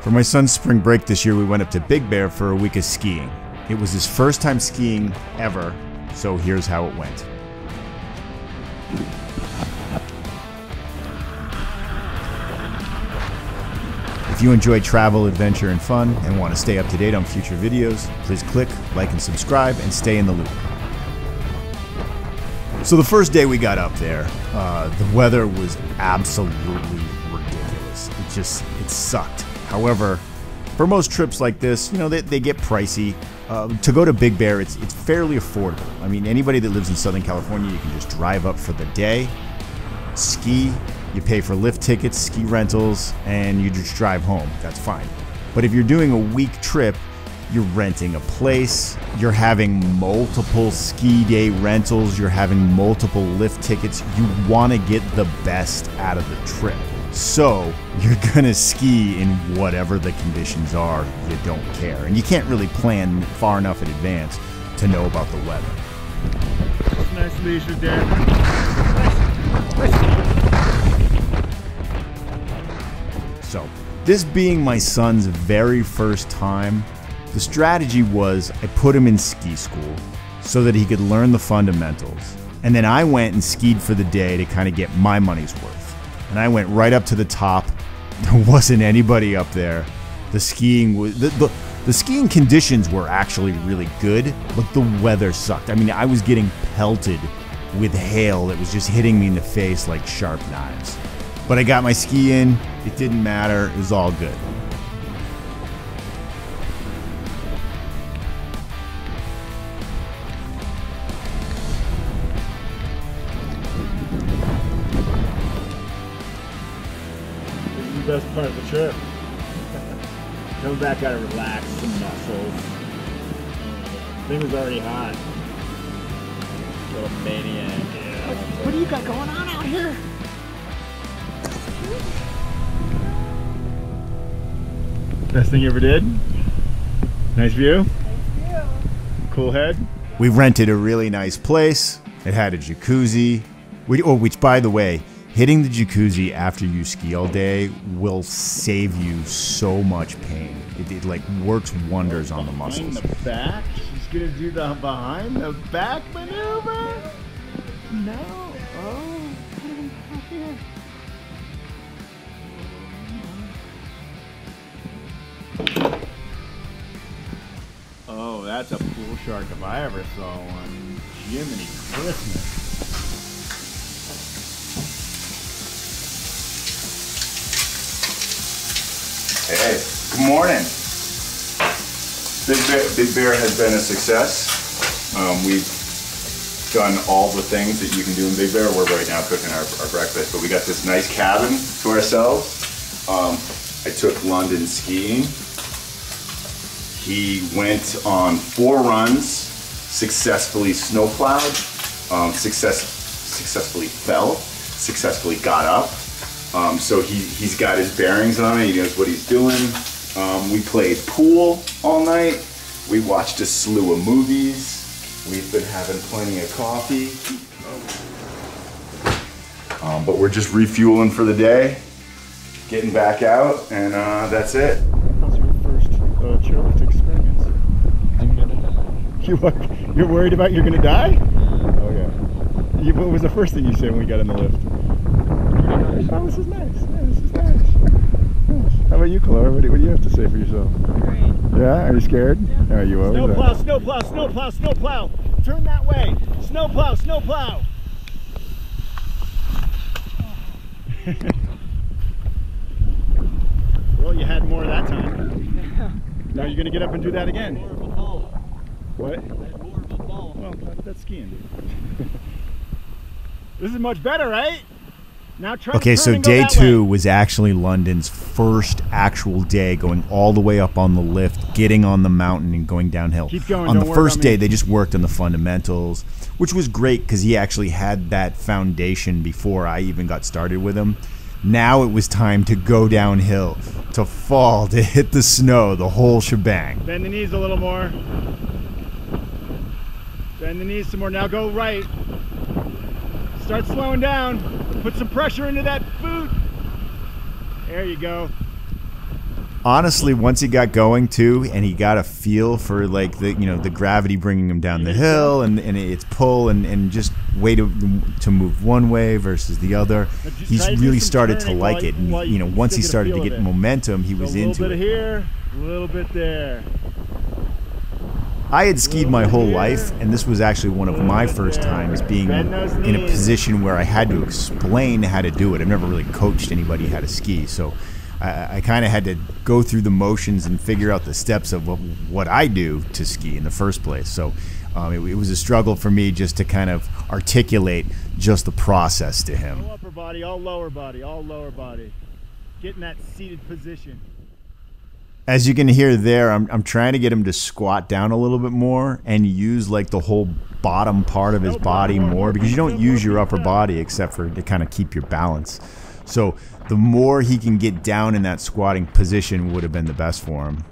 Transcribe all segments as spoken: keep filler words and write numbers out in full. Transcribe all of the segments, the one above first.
For my son's spring break this year, we went up to Big Bear for a week of skiing. It was his first time skiing ever, so here's how it went. If you enjoy travel, adventure, and fun, and want to stay up to date on future videos, please click, like, and subscribe, and stay in the loop. So the first day we got up there, uh, the weather was absolutely ridiculous. It just, it sucked. However, for most trips like this, you know, they, they get pricey. Uh, to go to Big Bear, it's, it's fairly affordable. I mean, anybody that lives in Southern California, you can just drive up for the day, ski. You pay for lift tickets, ski rentals, and you just drive home. That's fine. But if you're doing a week trip, you're renting a place, you're having multiple ski day rentals, you're having multiple lift tickets. You want to get the best out of the trip. So you're going to ski in whatever the conditions are. You don't care. And you can't really plan far enough in advance to know about the weather. Nice leisure day. Nice. Nice. So this being my son's very first time, the strategy was I put him in ski school so that he could learn the fundamentals. And then I went and skied for the day to kind of get my money's worth. And I went right up to the top. There wasn't anybody up there. The skiing was, the, the, the skiing conditions were actually really good, but the weather sucked. I mean, I was getting pelted with hail that was just hitting me in the face like sharp knives. But I got my ski in, it didn't matter, it was all good. This is the best part of the trip. Come back, gotta relax some muscles. The thing was already hot. Little maniac. Yeah. What do you got going on out here? Best thing you ever did? Nice view? Nice view. Cool head? We rented a really nice place. It had a jacuzzi. We, oh, which, by the way, hitting the jacuzzi after you ski all day will save you so much pain. It, it like works wonders on the muscles. Behind the back? She's gonna do the behind the back maneuver? No. Oh. Oh, that's a pool shark if I ever saw one. Jiminy Christmas. Hey, good morning. Big Bear, Big Bear has been a success. Um, we've done all the things that you can do in Big Bear. We're right now cooking our, our breakfast, but we got this nice cabin to ourselves. Um, I took London skiing. He went on four runs, successfully snowplowed, um, success, successfully fell, successfully got up. Um, so he, he's got his bearings on it, he knows what he's doing. Um, we played pool all night. We watched a slew of movies. We've been having plenty of coffee. Um, but we're just refueling for the day, getting back out, and uh, that's it. Uh, chairlift experience. I'm gonna die. You are, you're worried about you're gonna die? Oh yeah. You, what was the first thing you said when we got in the lift? Oh, this is nice. Yeah, this is nice. Yes. How about you, Kalor? What, what do you have to say for yourself? Great. Yeah? Are you scared? Yeah. Are you over? Snowplow, snowplow, snowplow, snowplow. Turn that way. Snowplow, snowplow. Well, you had more that time. Now you're gonna get up and do that again. More of a ball. What? More of a ball. Well, that, that's skiing. This is much better, right? Now try. Okay, so day two was actually London's first actual day, going all the way up on the lift, getting on the mountain, and going downhill. Keep going. On the first day, they just worked on the fundamentals, which was great because he actually had that foundation before I even got started with him. Now it was time to go downhill, to fall, to hit the snow, the whole shebang. Bend the knees a little more. Bend the knees some more. Now go right. Start slowing down. Put some pressure into that boot. There you go. honestly, once he got going too, and he got a feel for like the you know the gravity bringing him down the hill and, and its pull and, and just way to to move one way versus the other, he's really started to like it. And you know, once he started to get momentum, he was into it. A little bit here, a little bit there. I had skied my whole life, and this was actually one of my first times being in a position where I had to explain how to do it. I've never really coached anybody how to ski, so I, I kind of had to go through the motions and figure out the steps of what, what I do to ski in the first place. So um, it, it was a struggle for me just to kind of articulate just the process to him. All upper body, all lower body, all lower body. Get in that seated position. As you can hear there, I'm, I'm trying to get him to squat down a little bit more and use like the whole bottom part of his body more, because you don't use your upper body except for to kind of keep your balance. So the more he can get down in that squatting position would have been the best for him.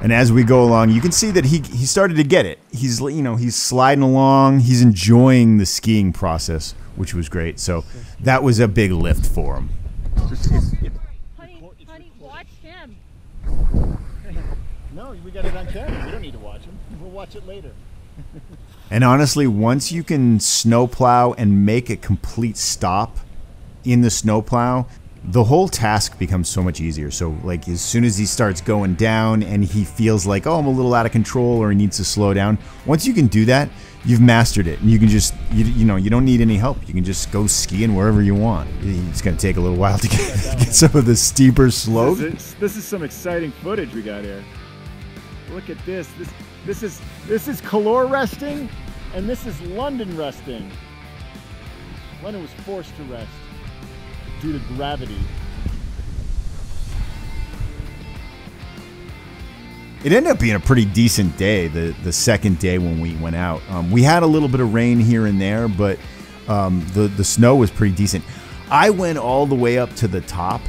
And as we go along, you can see that he, he started to get it. He's, you know, he's sliding along. He's enjoying the skiing process, which was great. So that was a big lift for him. Honey, honey, watch him. No, we got it on camera. We don't need to watch him. We'll watch it later. And honestly, once you can snowplow and make a complete stop in the snowplow, the whole task becomes so much easier. So like as soon as he starts going down and he feels like, oh, I'm a little out of control or he needs to slow down, once you can do that, you've mastered it, and you can just you, you know you don't need any help. You can just go skiing wherever you want. It's going to take a little while to get, get some of the steeper slopes. This, this is some exciting footage we got here. Look at this. This this is this is Kalor resting, and this is London resting. London was forced to rest due to gravity. It ended up being a pretty decent day, the, the second day when we went out. Um, we had a little bit of rain here and there, but um, the, the snow was pretty decent. I went all the way up to the top,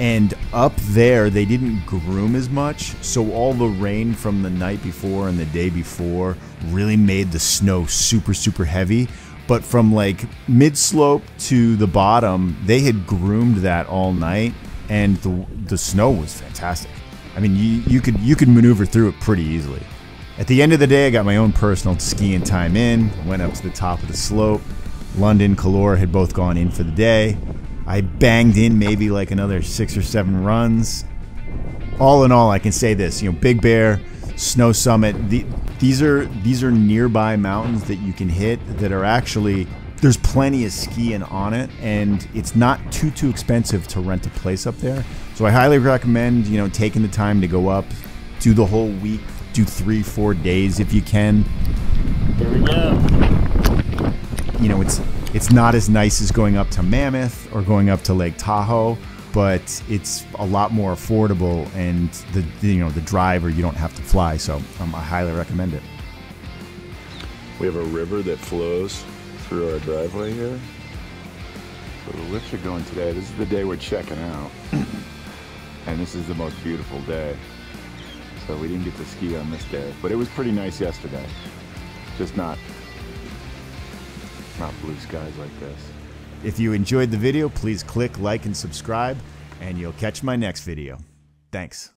and up there they didn't groom as much, so all the rain from the night before and the day before really made the snow super, super heavy. But from like mid-slope to the bottom, they had groomed that all night, and the, the snow was fantastic. I mean, you, you could you could maneuver through it pretty easily. At the end of the day, I got my own personal skiing time in, went up to the top of the slope. London, Kalor had both gone in for the day. I banged in maybe like another six or seven runs. All in all, I can say this, you know, Big Bear, Snow Summit, the, these are these are nearby mountains that you can hit that are actually, there's plenty of skiing on it, and it's not too, too expensive to rent a place up there. So I highly recommend, you know, taking the time to go up, do the whole week, do three, four days if you can. There we go. You know, it's it's not as nice as going up to Mammoth or going up to Lake Tahoe, but it's a lot more affordable, and the, you know, the drive, or you don't have to fly. So um, I highly recommend it. We have a river that flows through our driveway here. So the lifts are going today. This is the day we're checking out. And this is the most beautiful day. So we didn't get to ski on this day, but it was pretty nice yesterday. Just not, not blue skies like this. If you enjoyed the video, please click like and subscribe, and you'll catch my next video. Thanks.